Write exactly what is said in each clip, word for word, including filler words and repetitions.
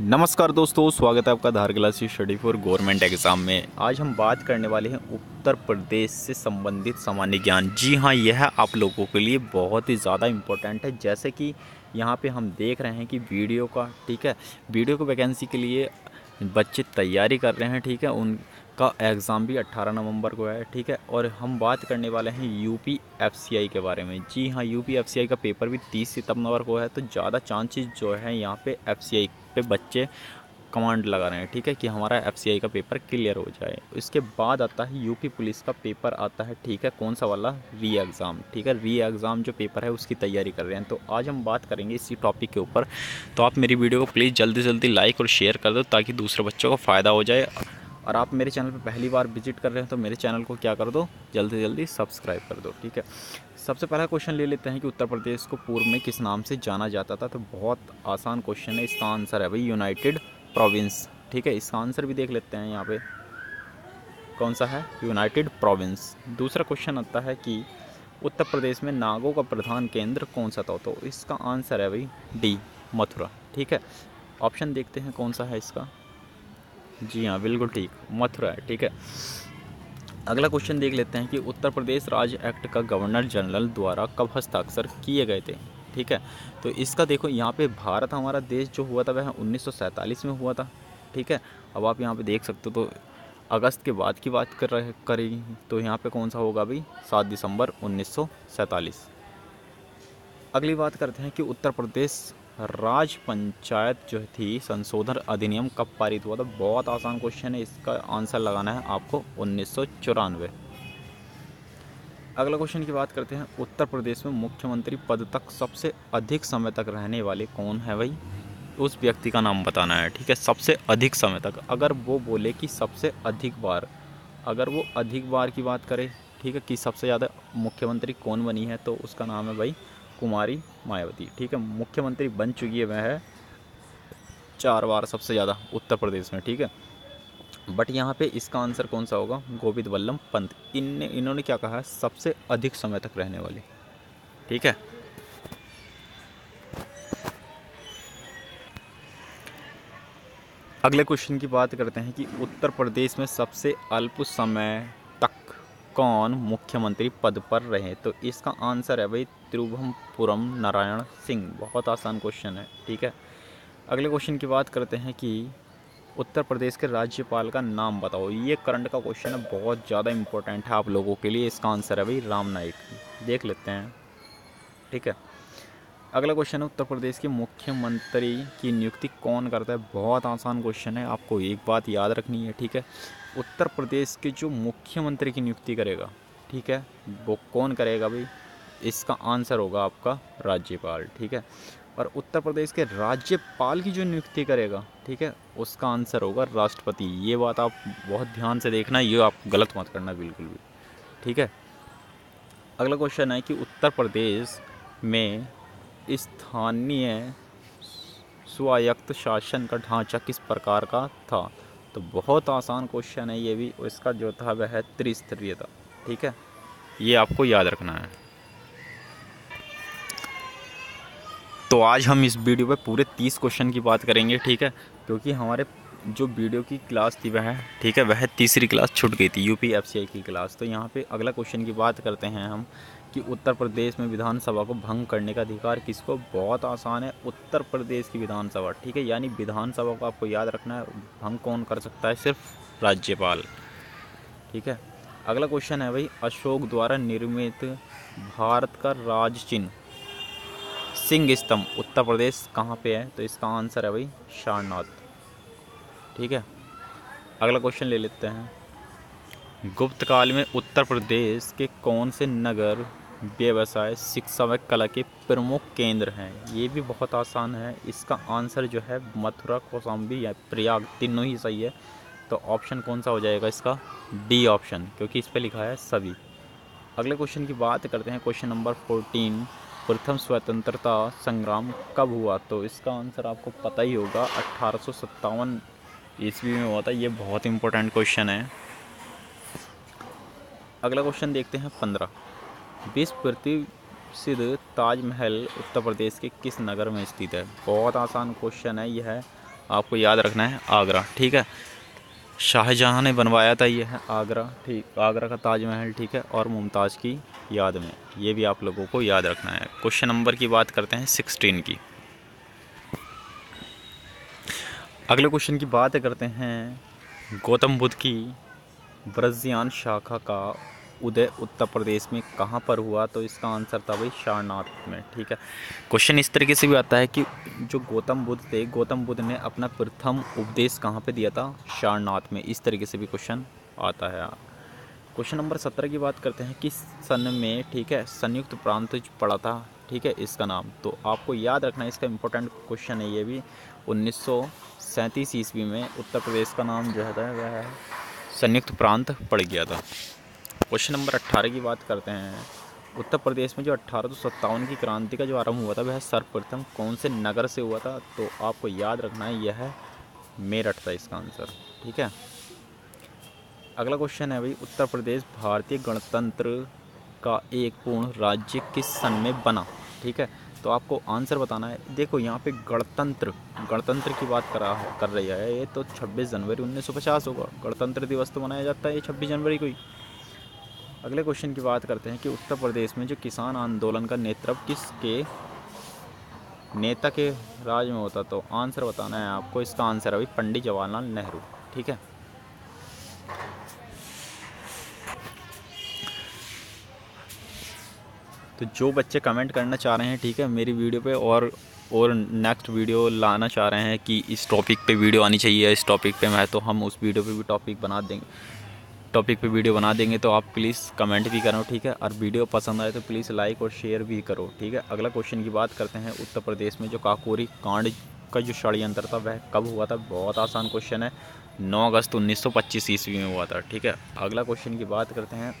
नमस्कार दोस्तों, स्वागत है आपका धारकिला स्टडी फॉर गवर्नमेंट एग्ज़ाम में। आज हम बात करने वाले हैं उत्तर प्रदेश से संबंधित सामान्य ज्ञान। जी हाँ, यह आप लोगों के लिए बहुत ही ज़्यादा इम्पोर्टेंट है। जैसे कि यहाँ पे हम देख रहे हैं कि वीडियो का, ठीक है, वीडियो की वैकेंसी के लिए बच्चे तैयारी कर रहे हैं, ठीक है। उनका एग्ज़ाम भी अट्ठारह नवंबर को है, ठीक है। और हम बात करने वाले हैं यूपी एफसीआई के बारे में। जी हाँ, यूपी एफसीआई का पेपर भी तीस सितंबर को है। तो ज़्यादा चांसेस जो है यहाँ पे एफसीआई पे बच्चे कमांड लगा रहे हैं, ठीक है, कि हमारा एफसीआई का पेपर क्लियर हो जाए। इसके बाद आता है यूपी पुलिस का पेपर आता है, ठीक है। कौन सा वाला? री एग्ज़ाम, ठीक है। री एग्ज़ाम जो पेपर है उसकी तैयारी कर रहे हैं। तो आज हम बात करेंगे इसी टॉपिक के ऊपर। तो आप मेरी वीडियो को प्लीज़ जल्दी जल्दी लाइक और शेयर कर दो ताकि दूसरे बच्चों को फ़ायदा हो जाए। और आप मेरे चैनल पर पहली बार विजिट कर रहे हैं तो मेरे चैनल को क्या कर दो, जल्दी से जल्दी सब्सक्राइब कर दो, ठीक है। सबसे पहला क्वेश्चन ले लेते हैं कि उत्तर प्रदेश को पूर्व में किस नाम से जाना जाता था। तो बहुत आसान क्वेश्चन है, इसका आंसर है भाई यूनाइटेड प्रोविंस, ठीक है। इसका आंसर भी देख लेते हैं यहाँ पे कौन सा है, यूनाइटेड प्रोविंस। दूसरा क्वेश्चन आता है कि उत्तर प्रदेश में नागों का प्रधान केंद्र कौन सा था। तो इसका आंसर है भाई डी, मथुरा, ठीक है। ऑप्शन देखते हैं कौन सा है इसका। जी हाँ, बिल्कुल ठीक, मथुरा है, ठीक है। अगला क्वेश्चन देख लेते हैं कि उत्तर प्रदेश राज्य एक्ट का गवर्नर जनरल द्वारा कब हस्ताक्षर किए गए थे, ठीक है। तो इसका देखो यहाँ पे भारत हमारा देश जो हुआ था वह उन्नीस सौ सैंतालीस में हुआ था, ठीक है। अब आप यहाँ पे देख सकते हो, तो अगस्त के बाद की बात कर रहे करेगी तो यहाँ पे कौन सा होगा भाई, सात दिसंबर उन्नीस सौ सैंतालीस। अगली बात करते हैं कि उत्तर प्रदेश राज्य पंचायत जो थी संशोधन अधिनियम कब पारित हुआ था। बहुत आसान क्वेश्चन है, इसका आंसर लगाना है आपको उन्नीस सौ चौरानवे। अगला क्वेश्चन की बात करते हैं, उत्तर प्रदेश में मुख्यमंत्री पद तक सबसे अधिक समय तक रहने वाले कौन है भाई, उस व्यक्ति का नाम बताना है, ठीक है। सबसे अधिक समय तक, अगर वो बोले कि सबसे अधिक बार, अगर वो अधिक बार की बात करे, ठीक है, कि सबसे ज़्यादा मुख्यमंत्री कौन बनी है, तो उसका नाम है भाई कुमारी मायावती, ठीक है। मुख्यमंत्री बन चुकी है, वह है चार बार सबसे ज़्यादा उत्तर प्रदेश में, ठीक है। बट यहाँ पे इसका आंसर कौन सा होगा, गोविंद वल्लभ पंत। इन इन्होंने क्या कहा, सबसे अधिक समय तक रहने वाले, ठीक है। अगले क्वेश्चन की बात करते हैं कि उत्तर प्रदेश में सबसे अल्प समय तक कौन मुख्यमंत्री पद पर रहे। तो इसका आंसर है भाई त्रिवेंद्रपुरम नारायण सिंह। बहुत आसान क्वेश्चन है, ठीक है। अगले क्वेश्चन की बात करते हैं कि उत्तर प्रदेश के राज्यपाल का नाम बताओ। ये करंट का क्वेश्चन है, बहुत ज़्यादा इम्पोर्टेंट है आप लोगों के लिए। इसका आंसर है भाई राम नायक। देख लेते हैं, ठीक है। अगला क्वेश्चन है, उत्तर प्रदेश के मुख्यमंत्री की नियुक्ति कौन करता है। बहुत आसान क्वेश्चन है, आपको एक बात याद रखनी है, ठीक है। उत्तर प्रदेश के जो मुख्यमंत्री की नियुक्ति करेगा, ठीक है, वो कौन करेगा भाई, इसका आंसर होगा आपका राज्यपाल, ठीक है। और उत्तर प्रदेश के राज्यपाल की जो नियुक्ति करेगा, ठीक है, उसका आंसर होगा राष्ट्रपति। ये बात आप बहुत ध्यान से देखना, ये आप गलत मत करना बिल्कुल भी, ठीक है। अगला क्वेश्चन है कि उत्तर प्रदेश में स्थानीय स्वायत्त शासन का ढांचा किस प्रकार का था। तो बहुत आसान क्वेश्चन है ये भी, इसका जो था वह है त्रिस्तरीय था, ठीक है, ये आपको याद रखना है। तो आज हम इस वीडियो पे पूरे तीस क्वेश्चन की बात करेंगे, ठीक है, क्योंकि हमारे जो वीडियो की क्लास थी वह, ठीक है, वह तीसरी क्लास छूट गई थी, यूपी एफसीआई की क्लास। तो यहाँ पे अगला क्वेश्चन की बात करते हैं हम कि उत्तर प्रदेश में विधानसभा को भंग करने का अधिकार किसको। बहुत आसान है, उत्तर प्रदेश की विधानसभा, ठीक है, यानी विधानसभा को आपको याद रखना है। भंग कौन कर सकता है, सिर्फ राज्यपाल, ठीक है। अगला क्वेश्चन है भाई, अशोक द्वारा निर्मित भारत का राज चिन्ह सिंह स्तंभ उत्तर प्रदेश कहाँ पे है। तो इसका आंसर है भाई सारनाथ, ठीक है। अगला क्वेश्चन ले लेते हैं, गुप्त काल में उत्तर प्रदेश के कौन से नगर व्यवसाय, शिक्षा व कला के प्रमुख केंद्र हैं। ये भी बहुत आसान है, इसका आंसर जो है मथुरा, कौशांबी या प्रयाग, तीनों ही सही है। तो ऑप्शन कौन सा हो जाएगा इसका, डी ऑप्शन, क्योंकि इस पे लिखा है सभी। अगले क्वेश्चन की बात करते हैं, क्वेश्चन नंबर फोर्टीन, प्रथम स्वतंत्रता संग्राम कब हुआ। तो इसका आंसर आपको पता ही होगा, अट्ठारह सौ सत्तावन ईस्वी में हुआ था। ये बहुत इंपॉर्टेंट क्वेश्चन है। अगला क्वेश्चन देखते हैं पंद्रह, विश्व प्रसिद्ध ताजमहल उत्तर प्रदेश के किस नगर में स्थित है। बहुत आसान क्वेश्चन है, यह आपको याद रखना है आगरा, ठीक है। शाहजहाँ ने बनवाया था ये है आगरा, ठीक, आगरा का ताजमहल, ठीक है, और मुमताज़ की याद में, ये भी आप लोगों को याद रखना है। क्वेश्चन नंबर की बात करते हैं सिक्सटीन की। अगले क्वेश्चन की बात करते हैं गौतम बुद्ध की ब्रजियान शाखा का उदय उत्तर प्रदेश में कहाँ पर हुआ, तो इसका आंसर था भाई सारनाथ में, ठीक है। क्वेश्चन इस तरीके से भी आता है कि जो गौतम बुद्ध थे, गौतम बुद्ध ने अपना प्रथम उपदेश कहाँ पे दिया था, सारनाथ में, इस तरीके से भी क्वेश्चन आता है। क्वेश्चन नंबर सत्रह की बात करते हैं किस सन में, ठीक है, संयुक्त प्रांत पड़ा था, ठीक है, इसका नाम, तो आपको याद रखना है, इसका इम्पोर्टेंट क्वेश्चन है ये भी। उन्नीस सौ सैंतीस ईस्वी में उत्तर प्रदेश का नाम जो है वह संयुक्त प्रांत पड़ गया था। क्वेश्चन नंबर अट्ठारह की बात करते हैं, उत्तर प्रदेश में जो अट्ठारह सौ सत्तावन की क्रांति का जो आरंभ हुआ था वह सर्वप्रथम कौन से नगर से हुआ था, तो आपको याद रखना है यह है मेरठ था इसका आंसर, ठीक है। अगला क्वेश्चन है भाई, उत्तर प्रदेश भारतीय गणतंत्र का एक पूर्ण राज्य किस सन में बना, ठीक है, तो आपको आंसर बताना है। देखो यहाँ पे गणतंत्र गणतंत्र की बात करा कर रही है ये, तो छब्बीस जनवरी उन्नीस सौ पचास होगा, गणतंत्र दिवस तो मनाया जाता है ये छब्बीस जनवरी को ही। अगले क्वेश्चन की बात करते हैं कि उत्तर प्रदेश में जो किसान आंदोलन का नेतृत्व किसके नेता के राज में होता, तो आंसर बताना है आपको, इसका आंसर है भाई पंडित जवाहरलाल नेहरू, ठीक है। तो जो बच्चे कमेंट करना चाह रहे हैं, ठीक है, मेरी वीडियो पे और और नेक्स्ट वीडियो लाना चाह रहे हैं कि इस टॉपिक पे वीडियो आनी चाहिए, इस टॉपिक पे मैं, तो हम उस वीडियो पे भी टॉपिक बना देंगे टॉपिक पे वीडियो बना देंगे तो आप प्लीज़ कमेंट भी करो, ठीक है, और वीडियो पसंद आए तो प्लीज़ लाइक और शेयर भी करो, ठीक है। अगला क्वेश्चन की बात करते हैं, उत्तर प्रदेश में जो काकोरी कांड का जो षड्यंत्र था वह कब हुआ था, बहुत आसान क्वेश्चन है, नौ अगस्त उन्नीस सौ पच्चीस ईस्वी में हुआ था, ठीक है। अगला क्वेश्चन की बात करते हैं,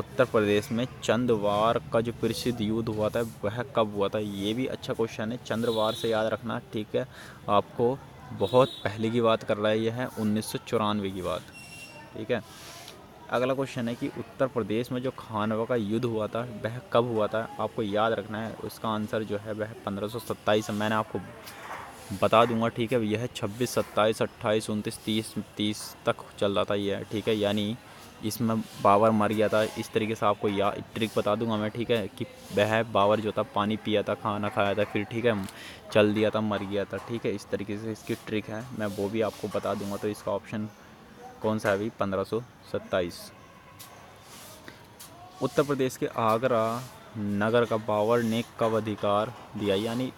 उत्तर प्रदेश में चंद्रवार का जो प्रसिद्ध युद्ध हुआ था वह कब हुआ था, ये भी अच्छा क्वेश्चन है, चंद्रवार से याद रखना, ठीक है, आपको बहुत पहले की बात कर रहा है, यह है उन्नीस सौ चौरानवे की बात, ठीक है। अगला क्वेश्चन है कि उत्तर प्रदेश में जो खानवा का युद्ध हुआ था वह कब हुआ था, आपको याद रखना है, उसका आंसर जो है वह पंद्रह सौ सत्ताईस, मैंने आपको बता दूंगा, ठीक है, यह छब्बीस सत्ताईस अट्ठाईस उनतीस तीस तीस तक चल रहा था यह, ठीक है, यानी इसमें बाबर मर गया था, इस तरीके से आपको या ट्रिक बता दूंगा मैं, ठीक है, कि वह बाबर जो था पानी पिया था, खाना खाया था, फिर ठीक है चल दिया था, मर गया था, ठीक है, इस तरीके से इसकी ट्रिक है, मैं वो भी आपको बता दूंगा। तो इसका ऑप्शन कौन सा है भाई, पंद्रह सौ सत्ताईस। उत्तर प्रदेश के आगरा नगर का बाबर ने कब अधिकार दिया, यानी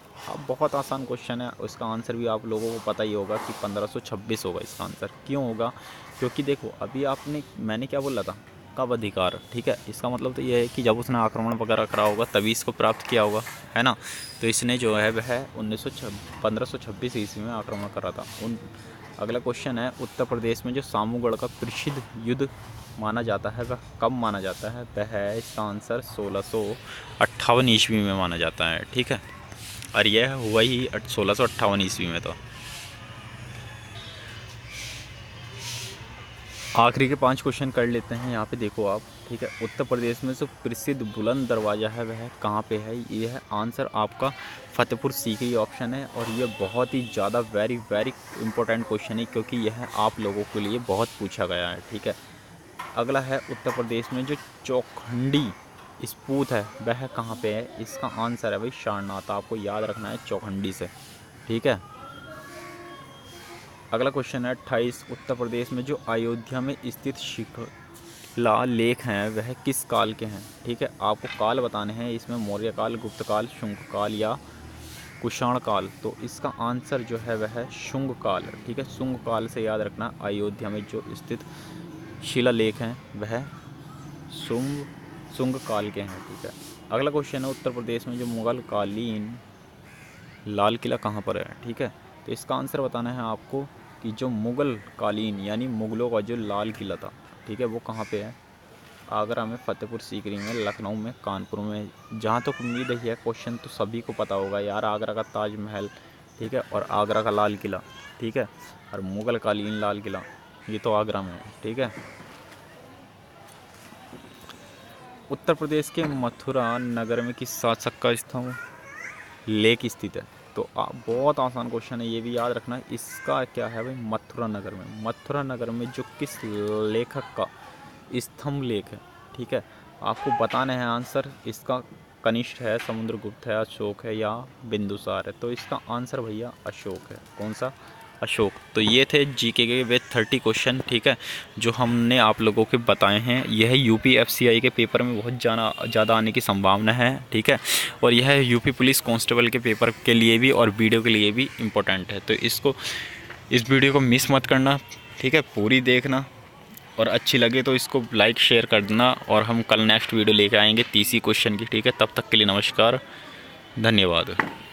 बहुत आसान क्वेश्चन है, उसका आंसर भी आप लोगों को पता ही होगा कि पंद्रह सौ छब्बीस होगा इसका आंसर, क्यों होगा, क्योंकि देखो अभी आपने, मैंने क्या बोला था, कब अधिकार, ठीक है, इसका मतलब तो यह है कि जब उसने आक्रमण वगैरह करा होगा तभी इसको प्राप्त किया होगा, है ना, तो इसने जो है वह उन्नीस सौ छब्बीस पंद्रह सौ छब्बीस ईस्वी में आक्रमण करा था उन। अगला क्वेश्चन है, उत्तर प्रदेश में जो सामूगढ़ का प्रसिद्ध युद्ध माना जाता है वह कब माना जाता है, वह इसका आंसर सोलह सौ अट्ठावन ईस्वी में माना जाता है, ठीक है, और यह हुआ ही सोलह सौ अट्ठावन ईस्वी में। तो आखिरी के पांच क्वेश्चन कर लेते हैं यहाँ पे, देखो आप, ठीक है, उत्तर प्रदेश में जो प्रसिद्ध बुलंद दरवाजा है वह कहाँ पे है, यह आंसर आपका फतेहपुर सीकरी ऑप्शन है, और यह बहुत ही ज़्यादा वेरी वेरी इंपॉर्टेंट क्वेश्चन है, क्योंकि यह आप लोगों के लिए बहुत पूछा गया है, ठीक है। अगला है, उत्तर प्रदेश में जो चौखंडी स्तूप है वह कहाँ पे है, इसका आंसर है भाई सारनाथ, आपको याद रखना है चौखंडी से, ठीक है। अगला क्वेश्चन है अट्ठाईस, उत्तर प्रदेश में जो अयोध्या में स्थित शिला लेख हैं वह किस काल के हैं, ठीक है, आपको काल बताने हैं, इसमें मौर्य काल, गुप्त काल, शुंग काल या कुषाण काल, तो इसका आंसर जो है वह शुंग काल, ठीक है, शुंग काल से याद रखना, अयोध्या में जो स्थित शिला लेख हैं वह शुंग शुंग काल के हैं, ठीक है। अगला क्वेश्चन है, उत्तर प्रदेश में जो मुग़ल कालीन लाल किला कहाँ पर है, ठीक है, तो इसका आंसर बताना है आपको कि जो मुग़ल कालीन यानी मुग़लों का जो लाल किला था, ठीक है, वो कहाँ पे है, आगरा में, फतेहपुर सीकरी में, लखनऊ में, कानपुर में। जहाँ तक उम्मीद है क्वेश्चन तो सभी को पता होगा यार, आगरा का ताजमहल, ठीक है, और आगरा का लाल किला, ठीक है, और मुग़ल कालीन लाल किला ये तो आगरा में है, ठीक है। उत्तर प्रदेश के मथुरा नगर में किस शासक का स्थान लेक स्थित है, तो बहुत आसान क्वेश्चन है, ये भी याद रखना। इसका क्या है भाई, मथुरा नगर में, मथुरा नगर में जो किस लेखक का स्तंभ लेख है, ठीक है, आपको बताना है आंसर। इसका कनिष्ठ है, समुद्रगुप्त है, अशोक है या बिंदुसार है। तो इसका आंसर भैया अशोक है। कौन सा? अशोक। तो ये थे जीके के वे थर्टी क्वेश्चन, ठीक है, जो हमने आप लोगों के बताए हैं। यह यूपी एफसीआई के पेपर में बहुत जाना ज़्यादा आने की संभावना है, ठीक है, और यह यूपी पुलिस कांस्टेबल के पेपर के लिए भी और वीडियो के लिए भी इम्पोर्टेंट है। तो इसको इस वीडियो को मिस मत करना, ठीक है, पूरी देखना, और अच्छी लगे तो इसको लाइक शेयर कर देना। और हम कल नेक्स्ट वीडियो लेकर आएंगे तीसरी क्वेश्चन की, ठीक है। तब तक के लिए नमस्कार, धन्यवाद।